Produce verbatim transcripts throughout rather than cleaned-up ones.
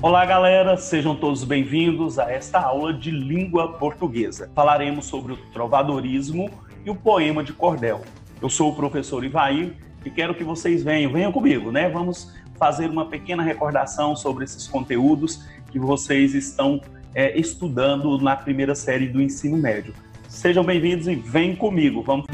Olá galera, sejam todos bem-vindos a esta aula de língua portuguesa. Falaremos sobre o trovadorismo e o poema de Cordel. Eu sou o professor Ivaí e quero que vocês venham, venham comigo, né? Vamos fazer uma pequena recordação sobre esses conteúdos que vocês estão é, estudando na primeira série do ensino médio. Sejam bem-vindos e venham comigo. Vamos...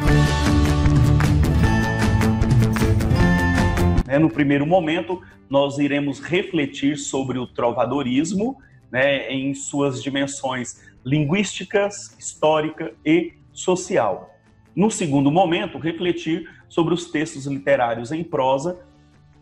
No primeiro momento, nós iremos refletir sobre o trovadorismo, né, em suas dimensões linguísticas, histórica e social. No segundo momento, refletir sobre os textos literários em prosa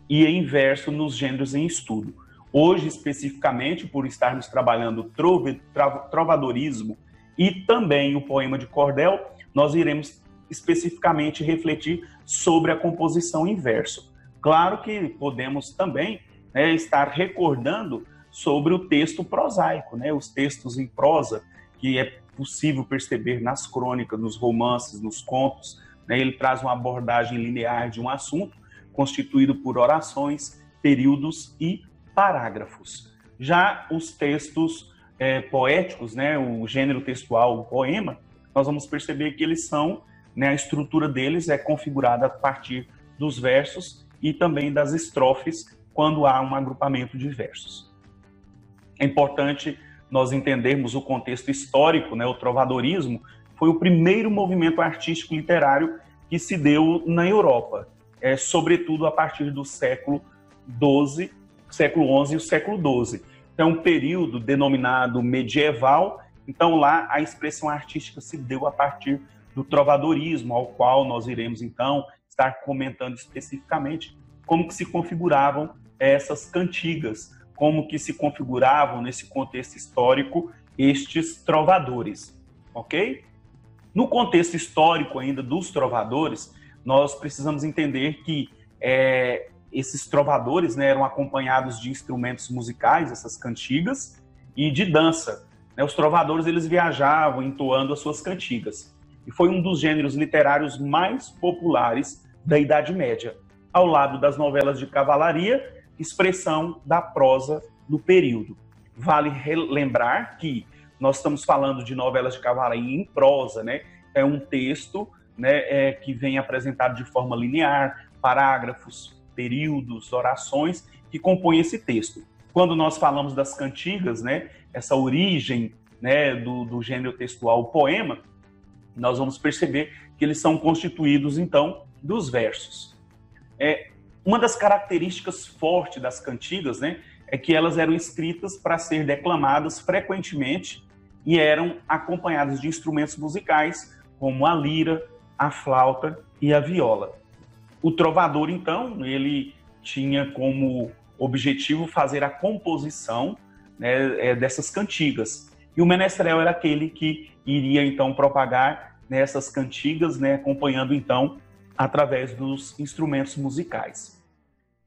e em verso nos gêneros em estudo. Hoje, especificamente, por estarmos trabalhando trove, tra, trovadorismo e também o poema de Cordel, nós iremos especificamente refletir sobre a composição em verso. Claro que podemos também, né, estar recordando sobre o texto prosaico, né, os textos em prosa, que é possível perceber nas crônicas, nos romances, nos contos. Né, ele traz uma abordagem linear de um assunto, constituído por orações, períodos e parágrafos. Já os textos é, poéticos, né, o gênero textual, o poema, nós vamos perceber que eles são, né, a estrutura deles é configurada a partir dos versos e também das estrofes, quando há um agrupamento de versos. É importante nós entendermos o contexto histórico, né? O trovadorismo foi o primeiro movimento artístico literário que se deu na Europa, é, sobretudo a partir do século doze, século onze e o século doze. Então, um período denominado medieval, então lá a expressão artística se deu a partir do trovadorismo, ao qual nós iremos, então, estar comentando especificamente como que se configuravam essas cantigas, como que se configuravam, nesse contexto histórico, estes trovadores, ok? No contexto histórico ainda dos trovadores, nós precisamos entender que é, esses trovadores, né, eram acompanhados de instrumentos musicais, essas cantigas, e de dança. Né? Os trovadores, eles viajavam entoando as suas cantigas. E foi um dos gêneros literários mais populares da Idade Média, ao lado das novelas de cavalaria, expressão da prosa do período. Vale lembrar que nós estamos falando de novelas de cavalaria em prosa, né? É um texto, né, é, que vem apresentado de forma linear, parágrafos, períodos, orações, que compõem esse texto. Quando nós falamos das cantigas, né, essa origem, né, do, do gênero textual poema, nós vamos perceber que eles são constituídos, então, dos versos. É, uma das características fortes das cantigas, né, é que elas eram escritas para ser declamadas frequentemente e eram acompanhadas de instrumentos musicais, como a lira, a flauta e a viola. O trovador, então, ele tinha como objetivo fazer a composição, né, dessas cantigas. E o menestrel era aquele que iria, então, propagar nessas cantigas, né, acompanhando, então, através dos instrumentos musicais.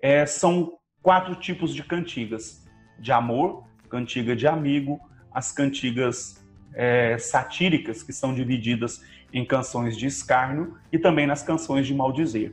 É, são quatro tipos de cantigas. De amor, cantiga de amigo, as cantigas é, satíricas, que são divididas em canções de escárnio e também nas canções de maldizer.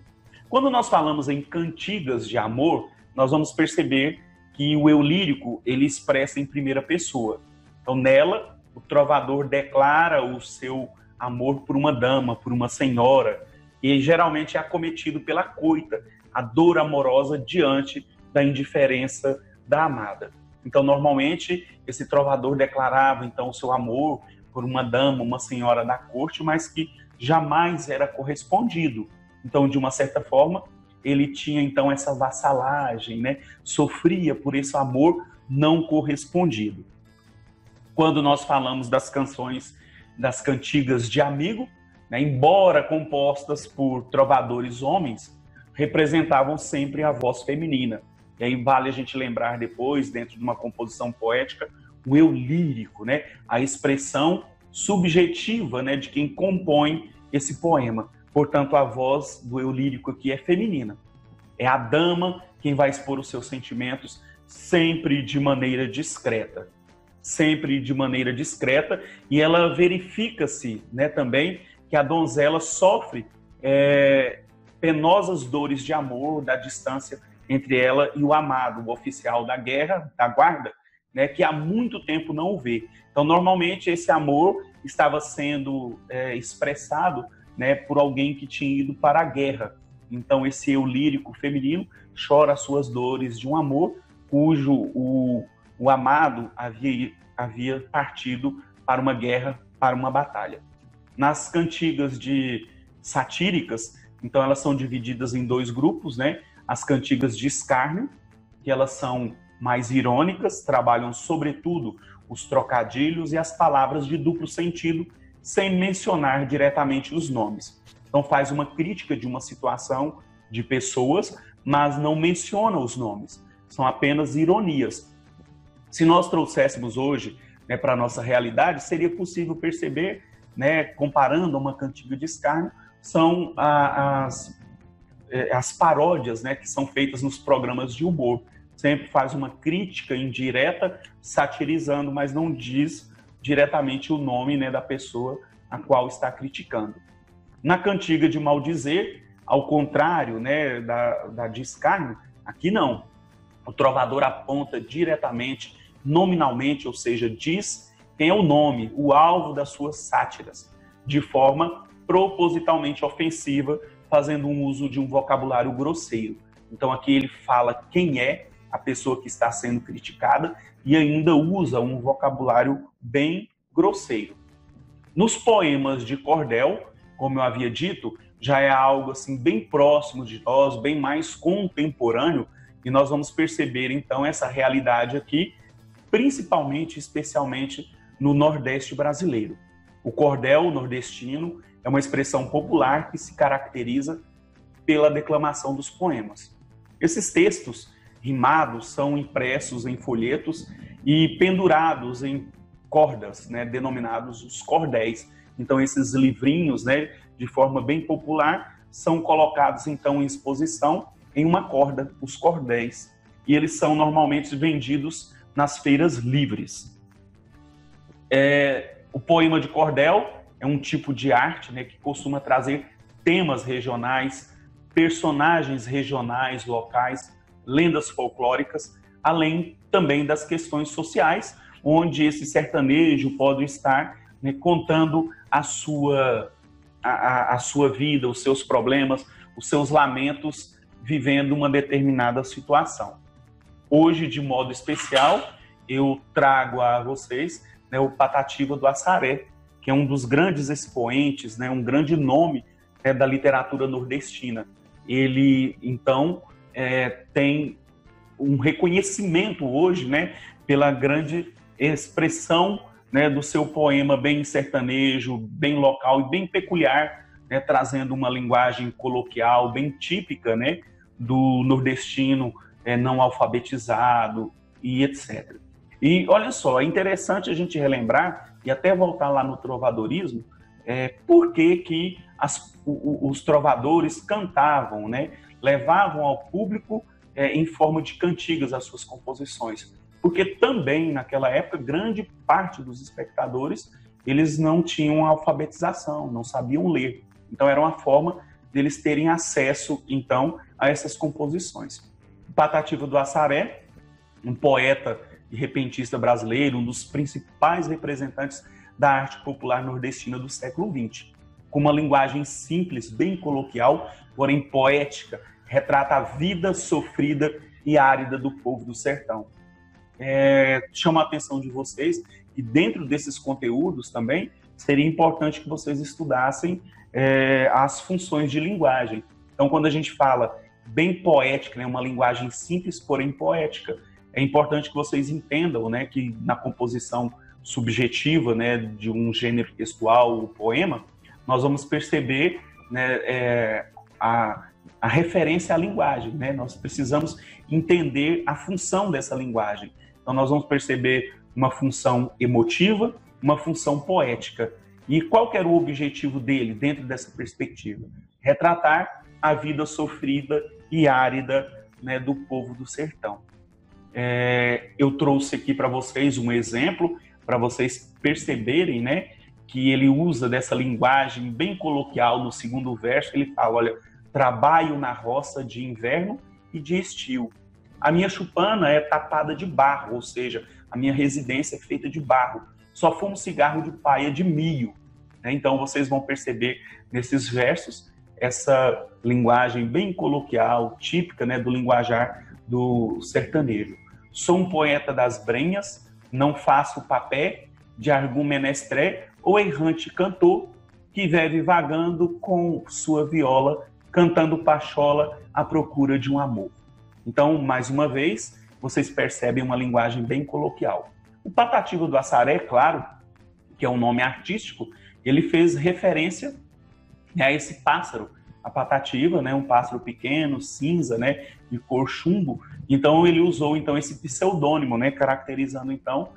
Quando nós falamos em cantigas de amor, nós vamos perceber que o eu lírico, ele expressa em primeira pessoa. Então, nela, o trovador declara o seu amor por uma dama, por uma senhora, e geralmente é acometido pela coita, a dor amorosa diante da indiferença da amada. Então, normalmente, esse trovador declarava, então, o seu amor por uma dama, uma senhora da corte, mas que jamais era correspondido. Então, de uma certa forma, ele tinha, então, essa vassalagem, né? Sofria por esse amor não correspondido. Quando nós falamos das canções, das cantigas de amigo, né, embora compostas por trovadores homens, representavam sempre a voz feminina. E aí vale a gente lembrar depois, dentro de uma composição poética, o eu lírico, né, a expressão subjetiva, né, de quem compõe esse poema. Portanto, a voz do eu lírico aqui é feminina. É a dama quem vai expor os seus sentimentos sempre de maneira discreta. sempre de maneira discreta, e ela verifica-se, né, também que a donzela sofre é, penosas dores de amor, da distância entre ela e o amado, o oficial da guerra, da guarda, né, que há muito tempo não o vê. Então, normalmente, esse amor estava sendo é, expressado, né, por alguém que tinha ido para a guerra. Então, esse eu lírico feminino chora as suas dores de um amor cujo o, o amado havia, havia partido para uma guerra, para uma batalha. Nas cantigas de satíricas, então elas são divididas em dois grupos, né? As cantigas de escárnio, que elas são mais irônicas, trabalham sobretudo os trocadilhos e as palavras de duplo sentido, sem mencionar diretamente os nomes. Então faz uma crítica de uma situação de pessoas, mas não menciona os nomes, são apenas ironias. Se nós trouxéssemos hoje, né, para a nossa realidade, seria possível perceber, né, comparando uma cantiga de escárnio, são a, as, as paródias, né, que são feitas nos programas de humor. Sempre faz uma crítica indireta, satirizando, mas não diz diretamente o nome, né, da pessoa a qual está criticando. Na cantiga de maldizer, ao contrário, né, da, da de escárnio, aqui não. O trovador aponta diretamente, nominalmente, ou seja, diz quem é o nome, o alvo das suas sátiras, de forma propositalmente ofensiva, fazendo um uso de um vocabulário grosseiro. Então aqui ele fala quem é a pessoa que está sendo criticada e ainda usa um vocabulário bem grosseiro. Nos poemas de Cordel, como eu havia dito, já é algo assim bem próximo de nós, bem mais contemporâneo, e nós vamos perceber então essa realidade aqui, principalmente, especialmente no Nordeste brasileiro. O cordel nordestino é uma expressão popular que se caracteriza pela declamação dos poemas. Esses textos rimados são impressos em folhetos e pendurados em cordas, né, denominados os cordéis. Então, esses livrinhos, né, de forma bem popular, são colocados então em exposição em uma corda, os cordéis, e eles são normalmente vendidos nas feiras livres. É, o poema de cordel é um tipo de arte, né, que costuma trazer temas regionais, personagens regionais, locais, lendas folclóricas, além também das questões sociais, onde esse sertanejo pode estar, né, contando a sua, a, a sua vida, os seus problemas, os seus lamentos, vivendo uma determinada situação. Hoje, de modo especial, eu trago a vocês, né, o Patativa do Assaré, que é um dos grandes expoentes, né, um grande nome, né, da literatura nordestina. Ele, então, é, tem um reconhecimento hoje, né, pela grande expressão, né, do seu poema bem sertanejo, bem local e bem peculiar, né, trazendo uma linguagem coloquial bem típica, né, do nordestino, É, não alfabetizado e etcétera. E olha só, é interessante a gente relembrar e até voltar lá no trovadorismo, é, por que que as, o, os trovadores cantavam, né, levavam ao público, é, em forma de cantigas as suas composições. Porque também naquela época grande parte dos espectadores eles não tinham alfabetização, não sabiam ler. Então era uma forma deles terem acesso então a essas composições. Patativa do Assaré, um poeta e repentista brasileiro, um dos principais representantes da arte popular nordestina do século vinte. Com uma linguagem simples, bem coloquial, porém poética, retrata a vida sofrida e árida do povo do sertão. É, chamo a atenção de vocês que dentro desses conteúdos também seria importante que vocês estudassem, é, as funções de linguagem. Então, quando a gente fala bem poética, né, uma linguagem simples, porém poética. É importante que vocês entendam, né, que na composição subjetiva, né, de um gênero textual, o poema, nós vamos perceber, né, é, a, a referência à linguagem, né? Nós precisamos entender a função dessa linguagem. Então nós vamos perceber uma função emotiva, uma função poética. E qual que era o objetivo dele dentro dessa perspectiva? Retratar a vida sofrida e árida, né, do povo do sertão. É, eu trouxe aqui para vocês um exemplo, para vocês perceberem, né, que ele usa dessa linguagem bem coloquial no segundo verso. Ele fala, olha, trabalho na roça de inverno e de estio. A minha chupana é tapada de barro, ou seja, a minha residência é feita de barro. Só fumo cigarro de paia de milho. Né? Então, vocês vão perceber nesses versos essa linguagem bem coloquial, típica, né, do linguajar do sertanejo. Sou um poeta das brenhas, não faço papé de algum menestré ou errante cantor que vive vagando com sua viola, cantando pachola à procura de um amor. Então, mais uma vez, vocês percebem uma linguagem bem coloquial. O Patativa do Assaré, claro, que é um nome artístico, ele fez referência a esse pássaro, a patativa, né, um pássaro pequeno, cinza, né, de cor chumbo. Então, ele usou então esse pseudônimo, né, caracterizando então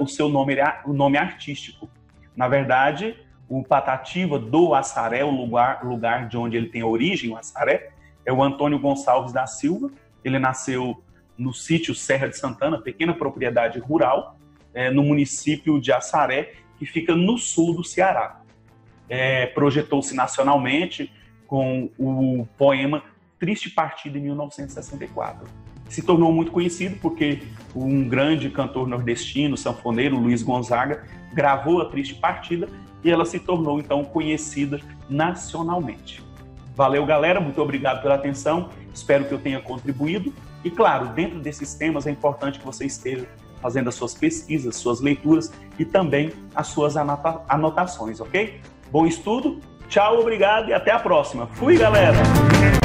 o seu nome, o nome artístico. Na verdade, o Patativa do Assaré, o lugar, lugar de onde ele tem origem, o Assaré, é o Antônio Gonçalves da Silva. Ele nasceu no sítio Serra de Santana, pequena propriedade rural, é, no município de Assaré, que fica no sul do Ceará. É, projetou-se nacionalmente com o poema Triste Partida, em mil novecentos e sessenta e quatro. Se tornou muito conhecido porque um grande cantor nordestino, sanfoneiro, Luiz Gonzaga, gravou a Triste Partida e ela se tornou, então, conhecida nacionalmente. Valeu, galera, muito obrigado pela atenção, espero que eu tenha contribuído. E, claro, dentro desses temas é importante que você esteja fazendo as suas pesquisas, suas leituras e também as suas anota- anotações, ok? Bom estudo, tchau, obrigado e até a próxima. Fui, galera!